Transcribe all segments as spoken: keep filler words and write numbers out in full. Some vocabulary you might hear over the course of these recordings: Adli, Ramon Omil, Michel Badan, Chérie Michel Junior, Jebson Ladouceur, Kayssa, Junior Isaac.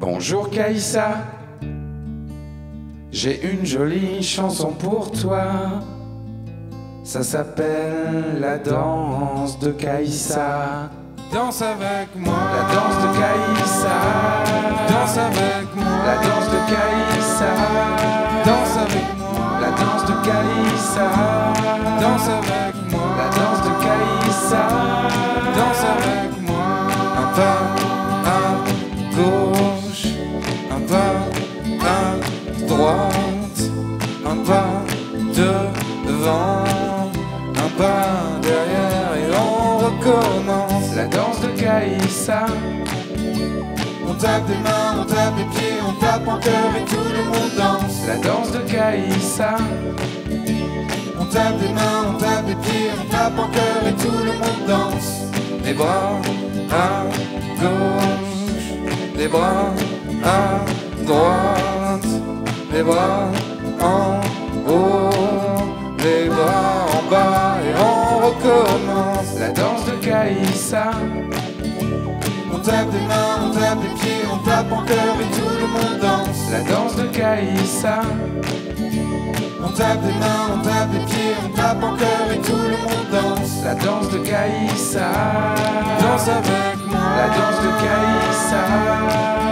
Bonjour Kayssa, j'ai une jolie chanson pour toi. Ça s'appelle la danse de Kayssa. Danse avec moi. La danse de Kayssa. Danse avec moi. La danse de Kayssa. Danse avec moi. La danse de Kayssa. Danse avec moi. La danse de Kayssa. Danse avec moi. Un pas à gauche, un pas à droite, un pas devant, un pas derrière et on recommence. La danse de Kayssa. On tape des mains, on tape des pieds, on tape en cœur et tout le monde danse. La danse de Kayssa. On tape des mains, on tape des pieds, on tape en cœur et tout le monde danse. Des bras à gauche, des bras à droite, des bras en haut, des bras en bas et on recommence. La danse de Kayssa. On tape des mains, on tape des pieds, on tape en cœur et tout le monde danse. La danse de Kayssa. On tape des mains, on tape des pieds, on tape en cœur et tout le monde danse. La danse de Kayssa. Danse avec moi. La danse de Kayssa.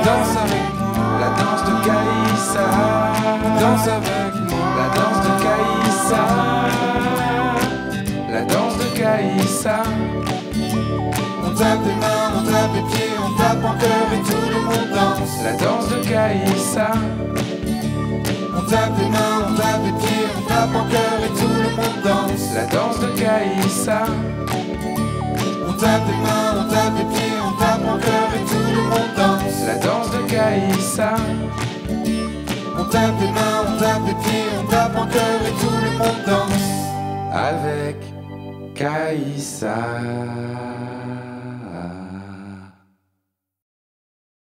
Danse avec moi. La danse de Kayssa. Danse avec moi. La danse de Kayssa. La danse de Kayssa. On tape des mains, on tape des pieds, on tape en cœur et tout le monde danse. La danse de Kayssa. On tape des mains, on tape des pieds, on tape en cœur et tout le monde danse. La danse de Kayssa. On tape des mains, on tape des pieds, on tape en cœur et tout le monde danse. La danse de Kayssa. On tape des mains, on tape des pieds, on tape en cœur et tout le monde danse. Avec Kayssa.